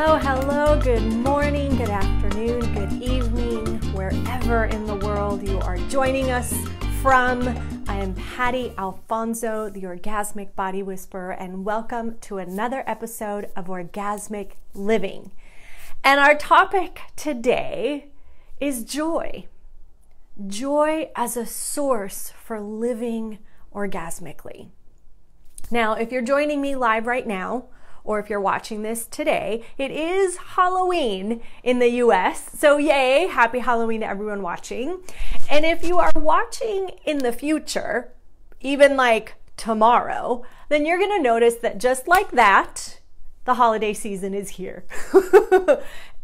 Hello, hello, good morning, good afternoon, good evening, wherever in the world you are joining us from. I am Patty Alfonso, the Orgasmic Body Whisperer, and welcome to another episode of Orgasmic Living. And our topic today is joy. Joy as a source for living orgasmically. Now, if you're joining me live right now, or if you're watching this today, it is Halloween in the US, so yay, happy Halloween to everyone watching. And if you are watching in the future, even like tomorrow, then you're gonna notice that just like that, the holiday season is here.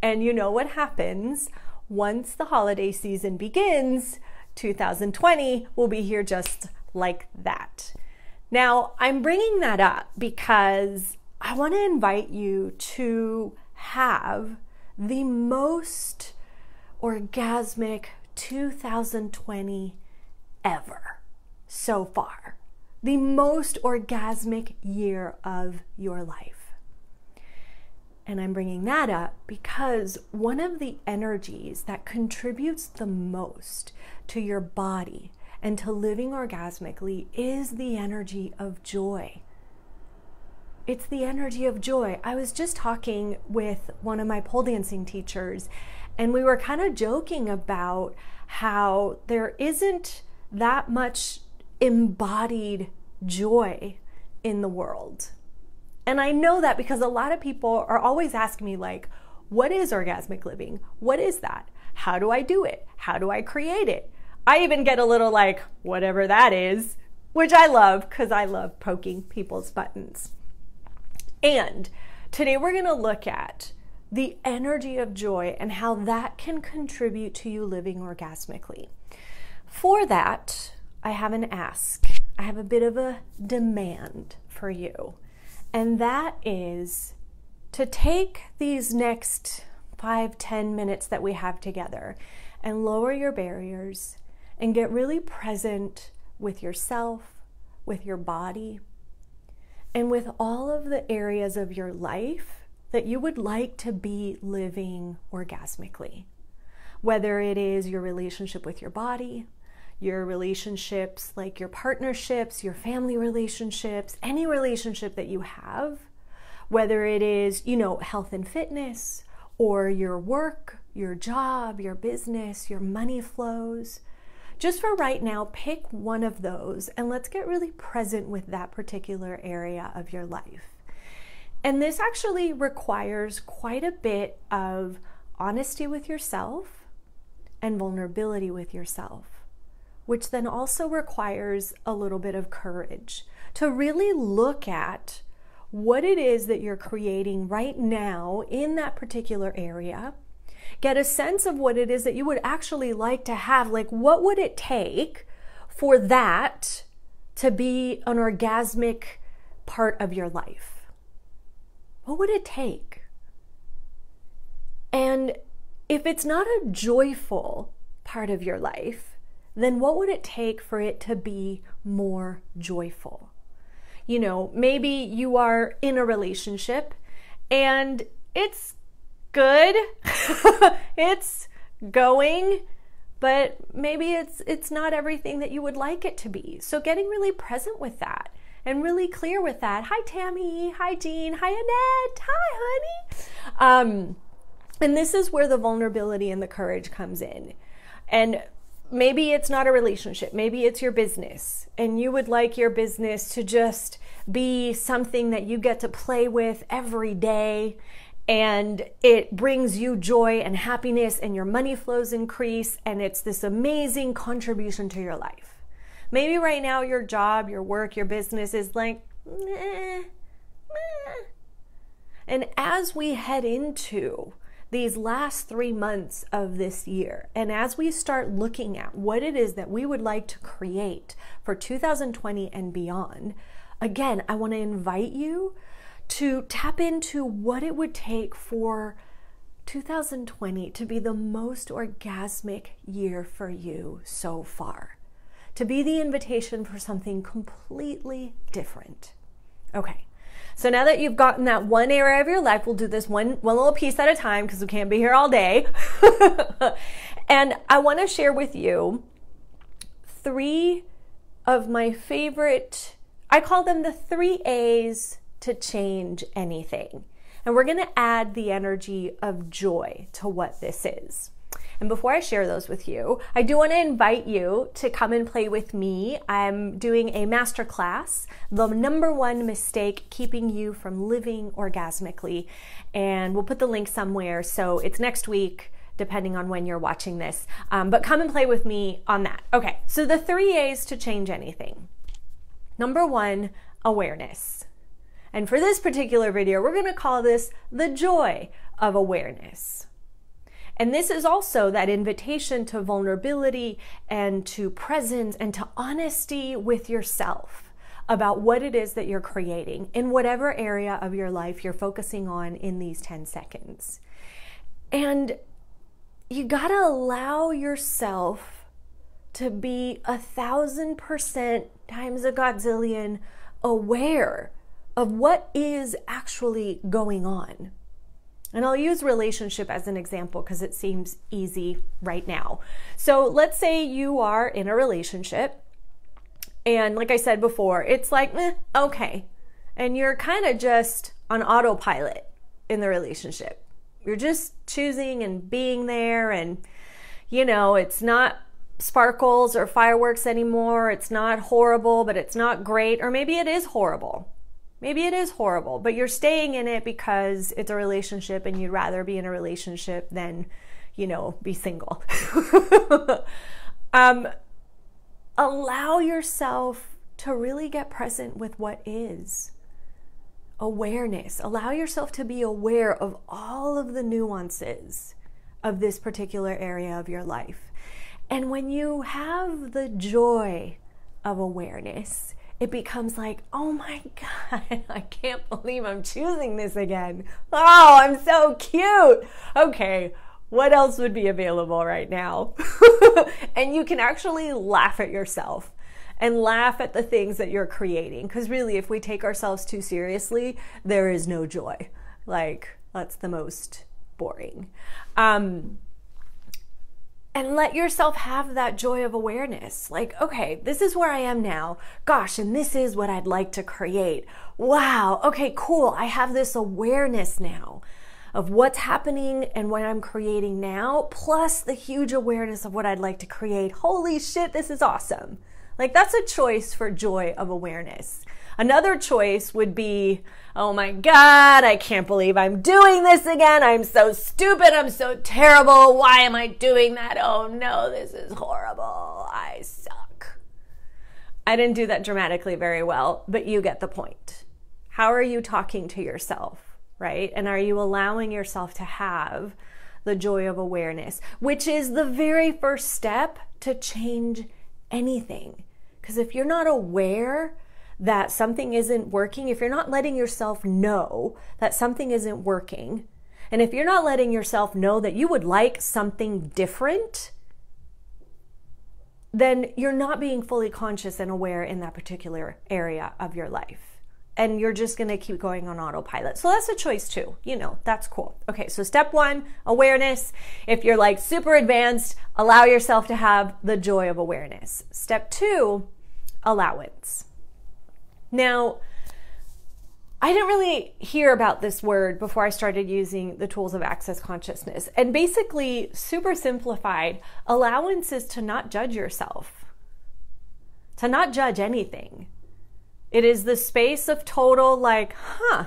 And you know what happens once the holiday season begins, 2020 will be here just like that. Now, I'm bringing that up because I want to invite you to have the most orgasmic 2020 ever so far. The most orgasmic year of your life. And I'm bringing that up because one of the energies that contributes the most to your body and to living orgasmically is the energy of joy. It's the energy of joy. I was just talking with one of my pole dancing teachers, and we were kind of joking about how there isn't that much embodied joy in the world. And I know that because a lot of people are always asking me, like, what is orgasmic living? What is that? How do I do it? How do I create it? I even get a little like, whatever that is, which I love because I love poking people's buttons. And today we're going to look at the energy of joy and how that can contribute to you living orgasmically. For that, I have an ask. I have a bit of a demand for you. And that is to take these next 5-10 minutes that we have together and lower your barriers and get really present with yourself, with your body, and with all of the areas of your life that you would like to be living orgasmically. Whether it is your relationship with your body, your relationships like your partnerships, your family relationships, any relationship that you have, whether it is, you know, health and fitness, or your work, your job, your business, your money flows. Just for right now, pick one of those and let's get really present with that particular area of your life. And this actually requires quite a bit of honesty with yourself and vulnerability with yourself, which then also requires a little bit of courage to really look at what it is that you're creating right now in that particular area. Get a sense of what it is that you would actually like to have. Like, what would it take for that to be an orgasmic part of your life? What would it take? And if it's not a joyful part of your life, then what would it take for it to be more joyful? You know, maybe you are in a relationship and it's good. It's going, but maybe it's not everything that you would like it to be. So getting really present with that and really clear with that. Hi, Tammy. Hi, Jean. Hi, Annette. Hi, honey. And this is where the vulnerability and the courage comes in. And maybe it's not a relationship. Maybe it's your business, and you would like your business to just be something that you get to play with every day. And it brings you joy and happiness, and your money flows increase, and it's this amazing contribution to your life. Maybe right now your job, your work, your business is like, meh, meh. And as we head into these last 3 months of this year, and as we start looking at what it is that we would like to create for 2020 and beyond, again, I want to invite you to tap into what it would take for 2020 to be the most orgasmic year for you so far. To be the invitation for something completely different. Okay, So now that you've gotten that one area of your life, we'll do this one little piece at a time because we can't be here all day. And I want to share with you 3 of my favorite, I call them the 3 A's to change anything. And we're going to add the energy of joy to what this is. And before I share those with you, I do want to invite you to come and play with me. I'm doing a masterclass, the number 1 mistake keeping you from living orgasmically. And we'll put the link somewhere. So it's next week, depending on when you're watching this. But come and play with me on that. Okay, so the 3 A's to change anything. Number 1, awareness. And for this particular video, we're going to call this the joy of awareness. And this is also that invitation to vulnerability and to presence and to honesty with yourself about what it is that you're creating in whatever area of your life you're focusing on in these 10 seconds. And you got to allow yourself to be 1,000% times a godzillion aware of what is actually going on. And I'll use relationship as an example because it seems easy right now. So let's say you are in a relationship, and like I said before, it's like, okay. And you're kind of just on autopilot in the relationship. You're just choosing and being there, and you know, it's not sparkles or fireworks anymore. It's not horrible, but it's not great. Or maybe it is horrible. Maybe it is horrible, but you're staying in it because it's a relationship and you'd rather be in a relationship than, you know, be single. Allow yourself to really get present with what is. Awareness. Allow yourself to be aware of all of the nuances of this particular area of your life. And when you have the joy of awareness, it becomes like, oh my God, I can't believe I'm choosing this again. Oh, I'm so cute. Okay, what else would be available right now? And you can actually laugh at yourself and laugh at the things that you're creating. Because really, if we take ourselves too seriously, there is no joy. Like, that's the most boring. And let yourself have that joy of awareness. Like, okay, this is where I am now. Gosh, and this is what I'd like to create. Wow, okay, cool. I have this awareness now of what's happening and what I'm creating now, plus the huge awareness of what I'd like to create. Holy shit, this is awesome. Like, that's a choice for joy of awareness. Another choice would be, oh my God, I can't believe I'm doing this again. I'm so stupid. I'm so terrible. Why am I doing that? Oh no, this is horrible. I suck. I didn't do that dramatically very well, but you get the point. How are you talking to yourself, right? And are you allowing yourself to have the joy of awareness, which is the very first step to change anything? Because if you're not aware that something isn't working, if you're not letting yourself know that something isn't working, and if you're not letting yourself know that you would like something different, then you're not being fully conscious and aware in that particular area of your life. And you're just going to keep going on autopilot. So that's a choice too. You know, that's cool. Okay, so step 1, awareness. If you're like super advanced, allow yourself to have the joy of awareness. Step 2, allowance. Now, I didn't really hear about this word before I started using the tools of Access Consciousness. And basically, super simplified, allowance is to not judge yourself, to not judge anything. It is the space of total like, I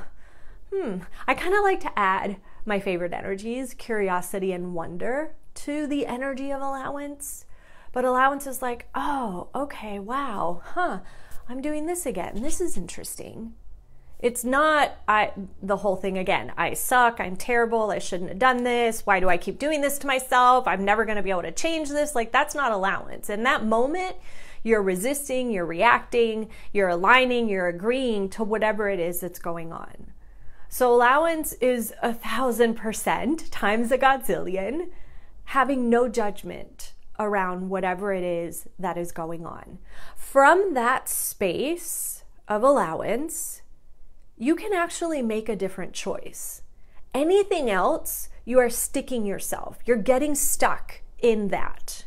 kind of like to add my favorite energies, curiosity and wonder, to the energy of allowance. But allowance is like, oh, okay, wow, I'm doing this again. This is interesting. It's not the whole thing again. I suck. I'm terrible. I shouldn't have done this. Why do I keep doing this to myself? I'm never going to be able to change this. Like, that's not allowance. In that moment, you're resisting, you're reacting, you're aligning, you're agreeing to whatever it is that's going on. So allowance is 1,000% times a godzillion, having no judgment around whatever it is that is going on. From that space of allowance, you can actually make a different choice. Anything else, you are sticking yourself. You're getting stuck in that.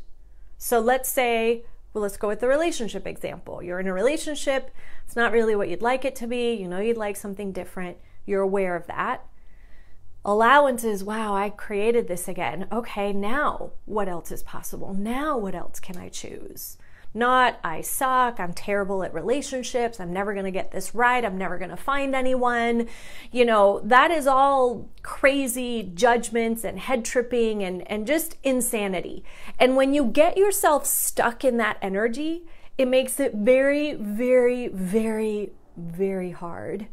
So let's say, well, let's go with the relationship example. You're in a relationship. It's not really what you'd like it to be. You know, you'd like something different. You're aware of that. Allowances, wow, I created this again. Okay, now what else is possible? Now what else can I choose? Not, I suck, I'm terrible at relationships, I'm never gonna get this right, I'm never gonna find anyone. You know, that is all crazy judgments and head tripping and just insanity. And when you get yourself stuck in that energy, it makes it very, very, very, very hard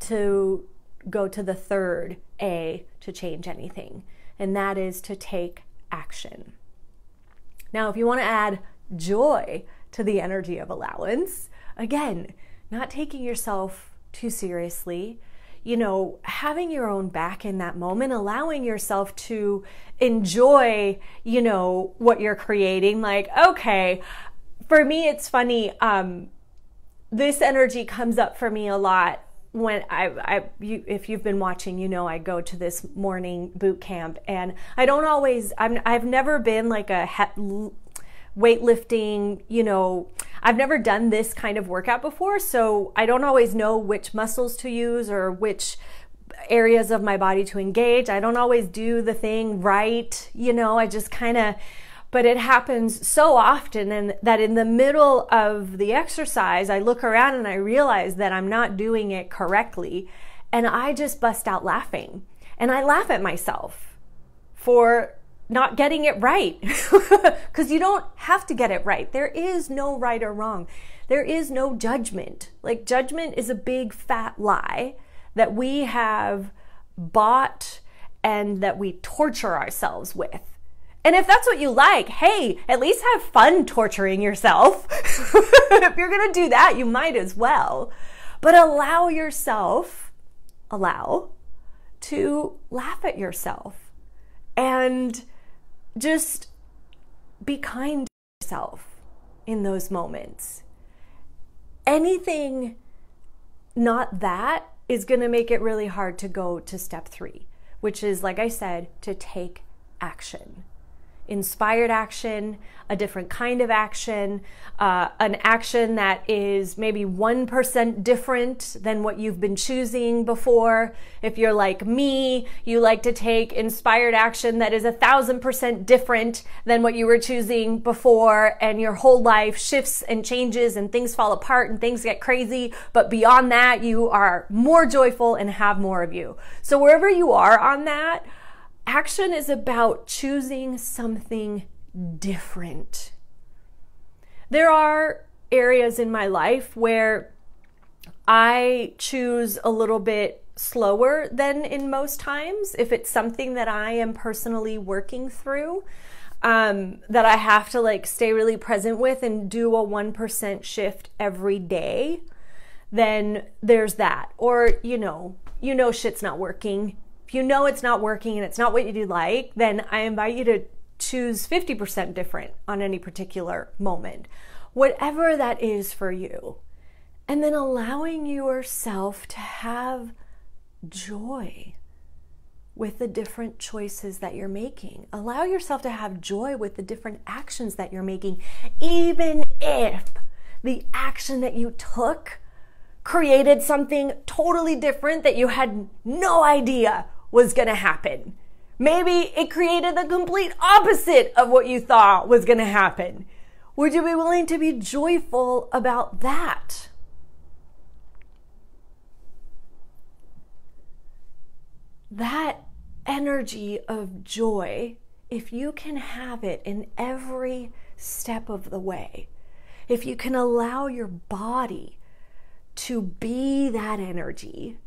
to go to the third A to change anything. And that is to take action. Now, if you wanna add joy to the energy of allowance. Again, not taking yourself too seriously, you know, having your own back in that moment, allowing yourself to enjoy, you know, what you're creating. Like, okay, for me, it's funny. This energy comes up for me a lot when if you've been watching, you know, I go to this morning boot camp, and I don't always, I've never been like a weightlifting, you know, I've never done this kind of workout before, so I don't always know which muscles to use or which areas of my body to engage. I don't always do the thing right, you know, I just kind of, but it happens so often, and that in the middle of the exercise, I look around and I realize that I'm not doing it correctly, and I just bust out laughing. And I laugh at myself for not getting it right, because you don't have to get it right. There is no right or wrong. There is no judgment. Like, judgment is a big fat lie that we have bought and that we torture ourselves with. And if that's what you like, hey, at least have fun torturing yourself. If you're gonna do that, you might as well. But allow yourself, to laugh at yourself and just be kind to yourself in those moments. Anything not that is gonna make it really hard to go to step three, which is, like I said, to take action. Inspired action, a different kind of action, an action that is maybe 1% different than what you've been choosing before. If you're like me, you like to take inspired action that is 1,000% different than what you were choosing before, and your whole life shifts and changes and things fall apart and things get crazy. But beyond that, you are more joyful and have more of you. So wherever you are on that, action is about choosing something different. There are areas in my life where I choose a little bit slower than in most times, if it's something that I am personally working through, that I have to like stay really present with and do a 1% shift every day, then there's that. Or, you know shit's not working. If you know it's not working and it's not what you do like, then I invite you to choose 50% different on any particular moment, whatever that is for you. And then allowing yourself to have joy with the different choices that you're making. Allow yourself to have joy with the different actions that you're making, even if the action that you took created something totally different that you had no idea was gonna happen. Maybe it created the complete opposite of what you thought was gonna happen. Would you be willing to be joyful about that? That energy of joy, if you can have it in every step of the way, if you can allow your body to be that energy,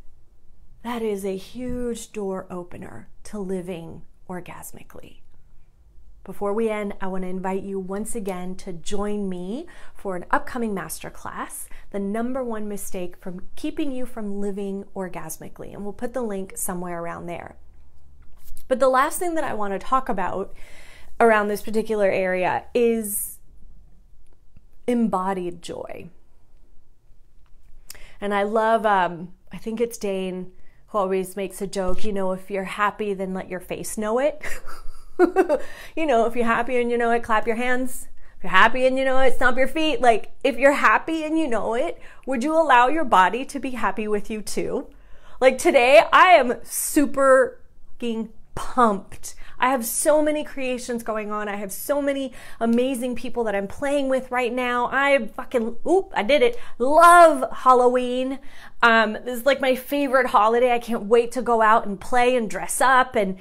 that is a huge door opener to living orgasmically. Before we end, I want to invite you once again to join me for an upcoming masterclass, the #1 mistake from keeping you from living orgasmically, and we'll put the link somewhere around there. But the last thing that I want to talk about around this particular area is embodied joy. And I love I think it's Dane who always makes a joke, you know, if you're happy, then let your face know it. You know, if you're happy and you know it, clap your hands. If you're happy and you know it, stomp your feet. Like, if you're happy and you know it, would you allow your body to be happy with you too? Like, today, I am super fucking pumped. I have so many creations going on. I have so many amazing people that I'm playing with right now. I fucking, oop, I did it. Love Halloween. This is like my favorite holiday. I can't wait to go out and play and dress up. And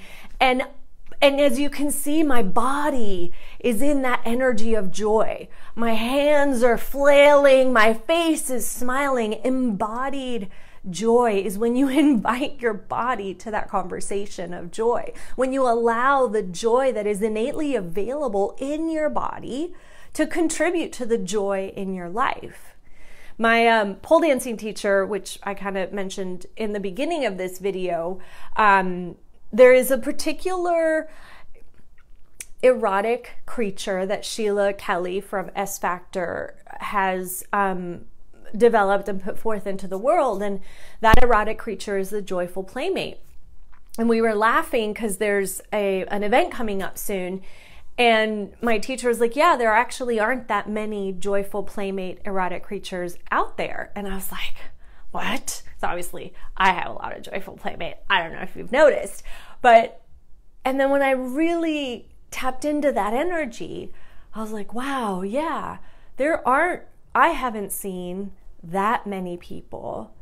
as you can see, my body is in that energy of joy. My hands are flailing. My face is smiling. Embodied joy is when you invite your body to that conversation of joy, when you allow the joy that is innately available in your body to contribute to the joy in your life. My pole dancing teacher, which I kind of mentioned in the beginning of this video, there is a particular erotic creature that Sheila Kelly from S-Factor has developed and put forth into the world, and that erotic creature is the joyful playmate. And we were laughing because there's an event coming up soon, and my teacher was like, yeah, there actually aren't that many joyful playmate erotic creatures out there. And I was like, what? So obviously I have a lot of joyful playmate. I don't know if you've noticed, but and then when I really tapped into that energy, I was like, wow, yeah, there aren't, I haven't seen that many people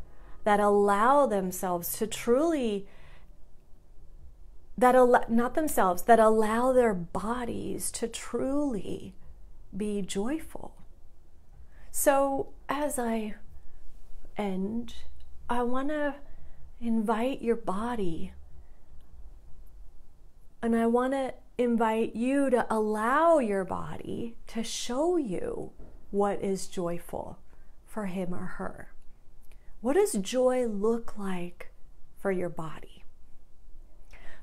that allow themselves to truly, that allow their bodies to truly be joyful. So as I end, I want to invite your body, and I want to invite you to allow your body to show you what is joyful for him or her. What does joy look like for your body?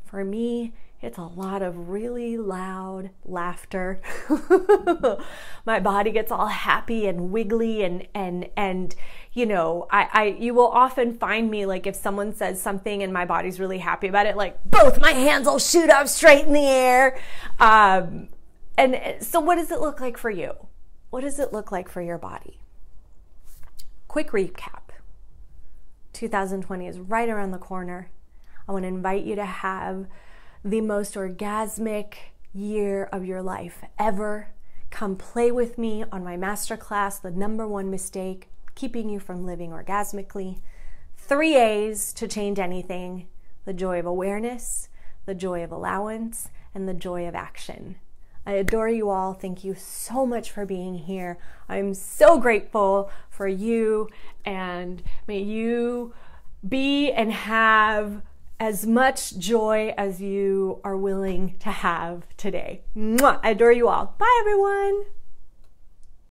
For me, it's a lot of really loud laughter. My body gets all happy and wiggly, and you know, you will often find me, like, if someone says something and my body's really happy about it, like, both my hands will shoot up straight in the air. And so what does it look like for you? What does it look like for your body? Quick recap. 2020 is right around the corner. I want to invite you to have the most orgasmic year of your life ever. Come play with me on my masterclass, The #1 Mistake Keeping You from Living Orgasmically. 3 A's to change anything: the joy of awareness, the joy of allowance, and the joy of action. I adore you all. Thank you so much for being here. I'm so grateful for you, and may you be and have as much joy as you are willing to have today. Mwah! I adore you all. Bye, everyone.